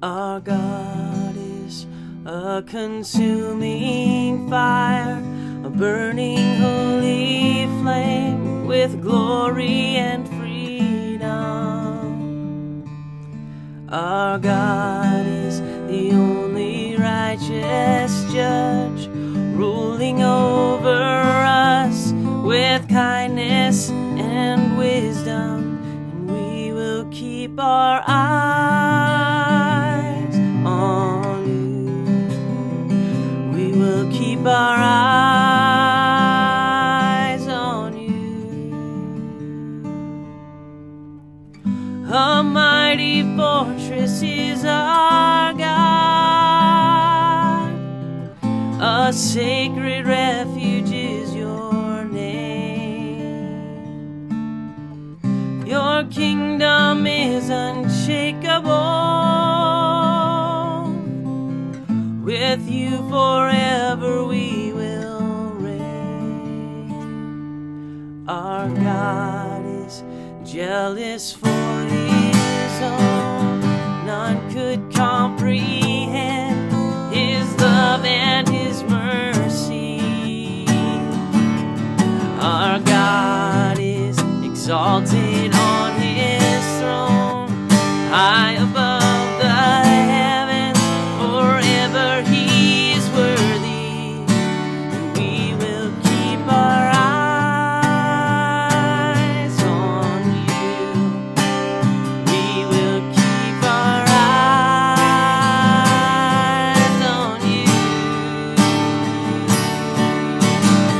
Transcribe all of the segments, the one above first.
Our God is a consuming fire, a burning holy flame with glory and freedom. Our God is the only righteous judge, ruling over us with kindness and wisdom, and we will keep our eyes on you. We will keep our eyes on you. A mighty fortress is our God, a sacred refuge is your name. Your kingdom is unshakable, with you forever we will reign. Our God is jealous for his own, none could comprehend his love and his mercy. Our God is exalted on his throne, high above the heavens, forever he is worthy. And we will keep our eyes on you. We will keep our eyes on you.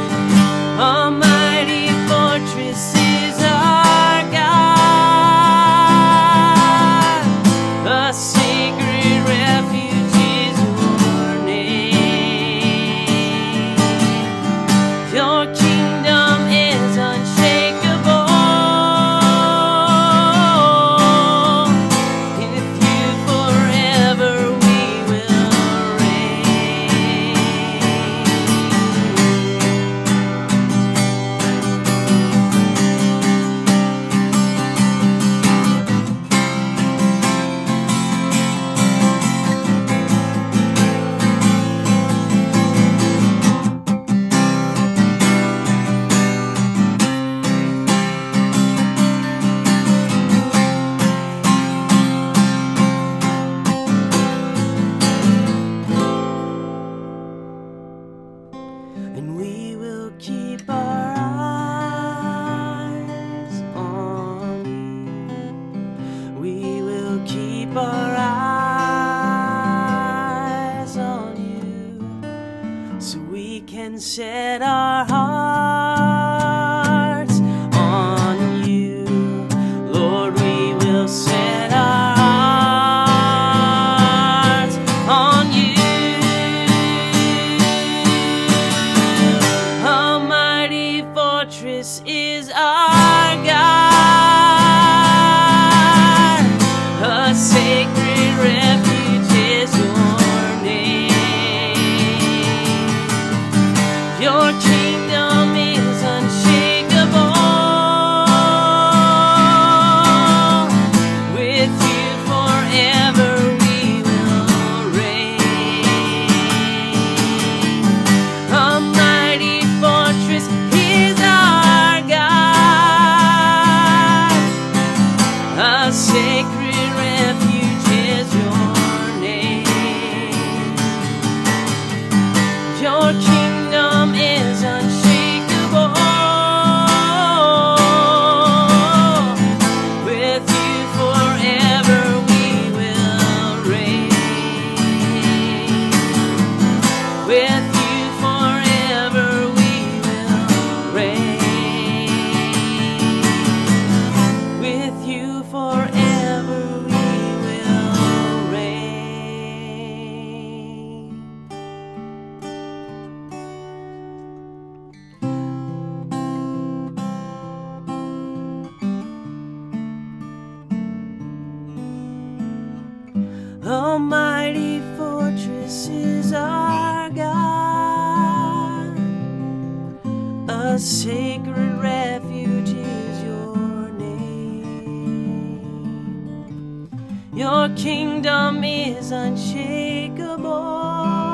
A mighty fortress is our God, a sacred refuge is your name. Your kingdom is unshakable, with you forever we will reign. And we will keep our eyes on you. We will keep our eyes on you, so we can set our hearts on you. Lord, we will set our hearts on you. Fortress is our God, a sacred refuge is your name. Your kingdom is unshakable, with you forever we will reign. A mighty fortress is our God, a sacred refuge is your name. Your kingdom is unshakable, with you forever we will reign. With you forever we will reign. With you forever we will reign. A mighty fortress is our God, a sacred refuge is your name. Your kingdom is unshakable.